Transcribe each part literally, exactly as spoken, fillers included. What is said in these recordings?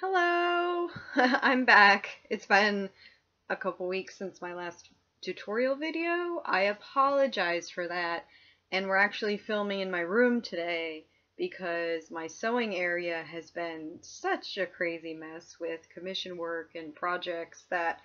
Hello! I'm back. It's been a couple weeks since my last tutorial video. I apologize for that, and we're actually filming in my room today because my sewing area has been such a crazy mess with commission work and projects that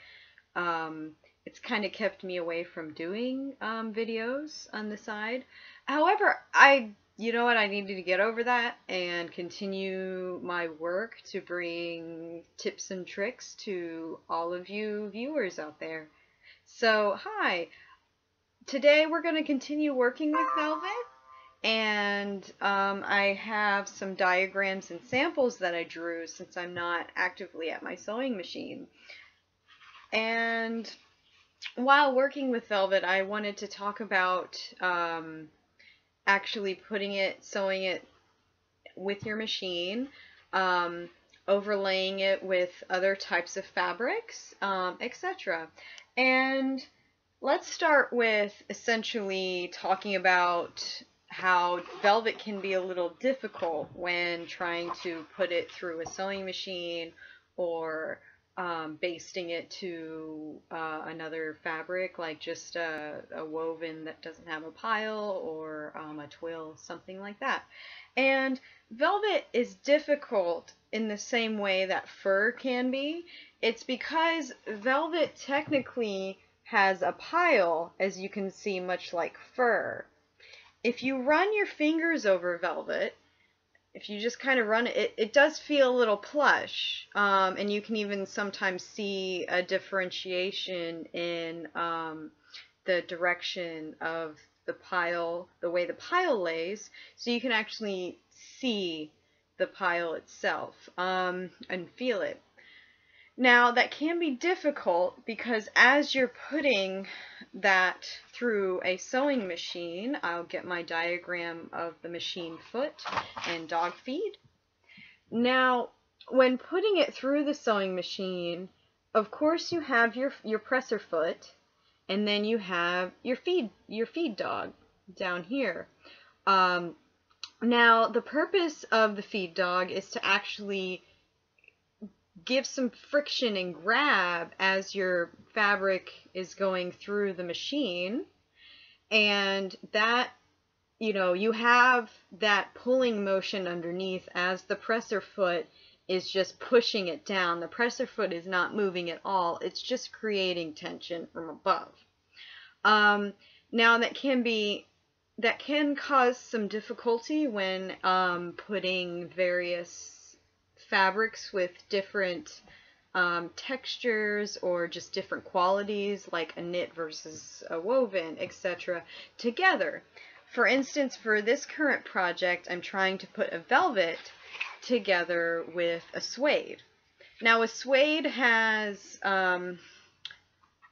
um, it's kind of kept me away from doing um, videos on the side. However, I You know what, I needed to get over that and continue my work to bring tips and tricks to all of you viewers out there. So, hi! Today we're going to continue working with velvet, and um, I have some diagrams and samples that I drew since I'm not actively at my sewing machine. And while working with velvet, I wanted to talk about um, actually putting it, sewing it with your machine, um, overlaying it with other types of fabrics, um, et cetera. And let's start with essentially talking about how velvet can be a little difficult when trying to put it through a sewing machine or um, basting it to uh, another fabric, like just a, a woven that doesn't have a pile or Um, a twill, something like that. And velvet is difficult in the same way that fur can be. It's because velvet technically has a pile, as you can see, much like fur. If you run your fingers over velvet, if you just kind of run it, it, it does feel a little plush, um, and you can even sometimes see a differentiation in um, the direction of the pile, the way the pile lays, so you can actually see the pile itself um, and feel it. Now that can be difficult because as you're putting that through a sewing machine, I'll get my diagram of the machine foot and dog feed. Now when putting it through the sewing machine, of course you have your, your presser foot, and then you have your feed, your feed dog down here. Um, now, the purpose of the feed dog is to actually give some friction and grab as your fabric is going through the machine. And that, you know, you have that pulling motion underneath as the presser foot is just pushing it down. The presser foot is not moving at all. It's just creating tension from above. Um, now that can be, that can cause some difficulty when um, putting various fabrics with different um, textures or just different qualities, like a knit versus a woven, et cetera, together. For instance, for this current project, I'm trying to put a velvet together with a suede. Now a suede has, um,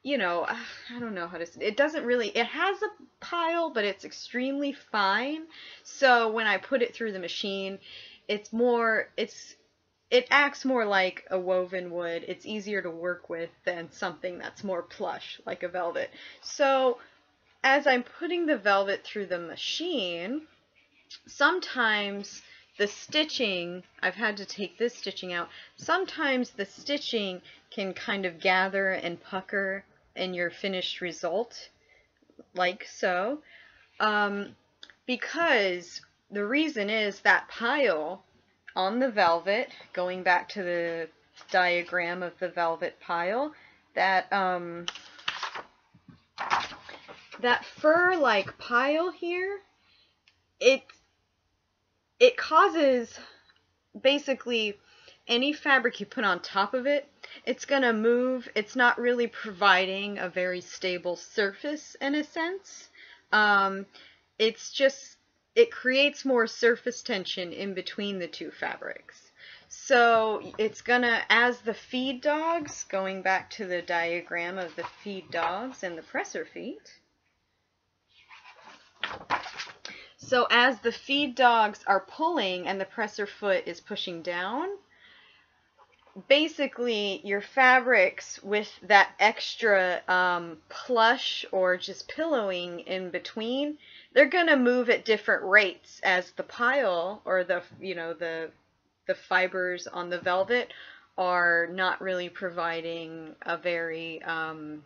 you know, I don't know how to say, it doesn't really, it has a pile, but it's extremely fine. So when I put it through the machine, it's more, it's, it acts more like a woven would. It's easier to work with than something that's more plush, like a velvet. So as I'm putting the velvet through the machine, sometimes the stitching, I've had to take this stitching out, sometimes the stitching can kind of gather and pucker in your finished result, like so, um, because the reason is that pile on the velvet, going back to the diagram of the velvet pile, that, um, that fur-like pile here, it's It causes, basically, any fabric you put on top of it, it's going to move. It's not really providing a very stable surface, in a sense. Um, it's just, it creates more surface tension in between the two fabrics. So it's going to, as the feed dogs, going back to the diagram of the feed dogs and the presser feet, so as the feed dogs are pulling and the presser foot is pushing down, basically your fabrics with that extra um, plush or just pillowing in between, they're going to move at different rates as the pile or the, you know, the the fibers on the velvet are not really providing a very um,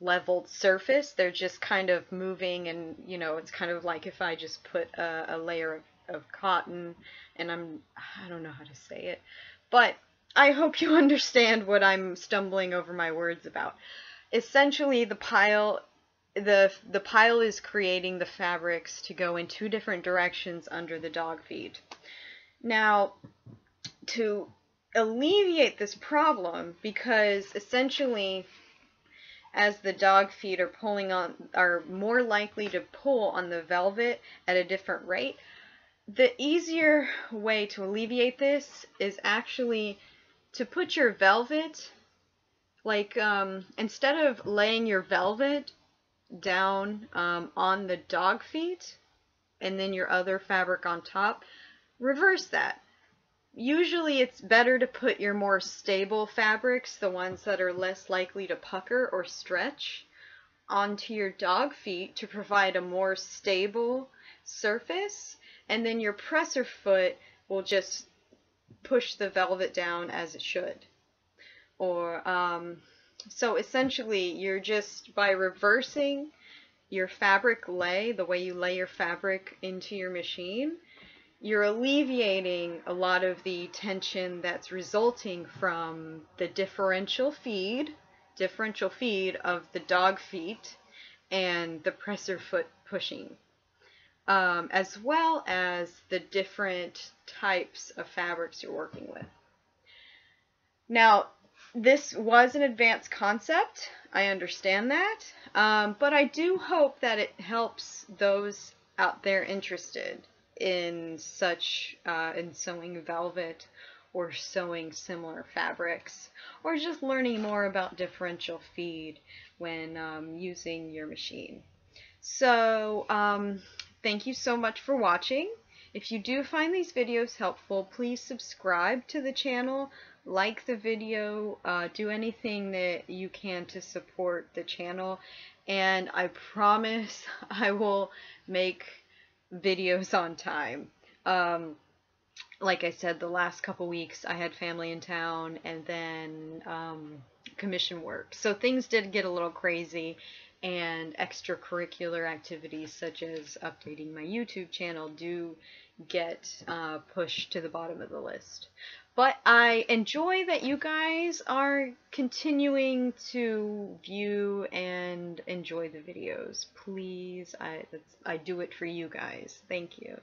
leveled surface. They're just kind of moving, and you know, it's kind of like if I just put a, a layer of, of cotton, and I'm, I don't know how to say it, but I hope you understand what I'm stumbling over my words about. Essentially, the pile the the pile is creating the fabrics to go in two different directions under the dog feed. Now, to alleviate this problem, because essentially as the dog feet are pulling on, are more likely to pull on the velvet at a different rate, the easier way to alleviate this is actually to put your velvet, like um, instead of laying your velvet down um, on the dog feet and then your other fabric on top, reverse that. Usually it's better to put your more stable fabrics, the ones that are less likely to pucker or stretch, onto your dog feet to provide a more stable surface, and then your presser foot will just push the velvet down as it should. Or um, so essentially you're just, by reversing your fabric lay, the way you lay your fabric into your machine, you're alleviating a lot of the tension that's resulting from the differential feed, differential feed of the dog feet and the presser foot pushing, um, as well as the different types of fabrics you're working with. Now, this was an advanced concept, I understand that, um, but I do hope that it helps those out there interested in such uh, in sewing velvet or sewing similar fabrics, or just learning more about differential feed when um, using your machine. So um, thank you so much for watching. If you do find these videos helpful, please subscribe to the channel, like the video, uh, do anything that you can to support the channel, and I promise I will make videos on time. Um, like I said, the last couple weeks I had family in town and then um, commission work, so things did get a little crazy, and extracurricular activities such as updating my YouTube channel do get uh, pushed to the bottom of the list. But I enjoy that you guys are continuing to view and enjoy the videos. Please, I, that's, I do it for you guys. Thank you.